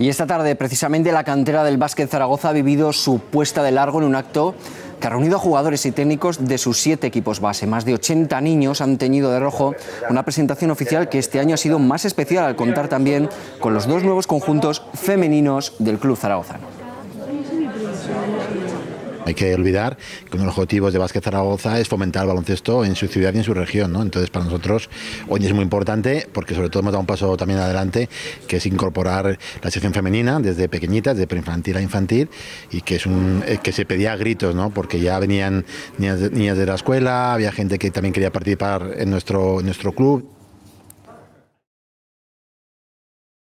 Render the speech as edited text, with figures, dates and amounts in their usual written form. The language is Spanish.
Y esta tarde, precisamente, la cantera del Vázquez Zaragoza ha vivido su puesta de largo en un acto que ha reunido a jugadores y técnicos de sus 7 equipos base. Más de 80 niños han teñido de rojo una presentación oficial que este año ha sido más especial al contar también con los 2 nuevos conjuntos femeninos del club zaragozano. Hay que olvidar que uno de los objetivos de Vázquez Zaragoza es fomentar el baloncesto en su ciudad y en su región, ¿no? Entonces, para nosotros hoy es muy importante porque sobre todo hemos dado un paso también adelante, que es incorporar la sección femenina desde pequeñitas, desde preinfantil a infantil, y que es que se pedía a gritos, ¿no? Porque ya venían niñas de la escuela, había gente que también quería participar en nuestro club.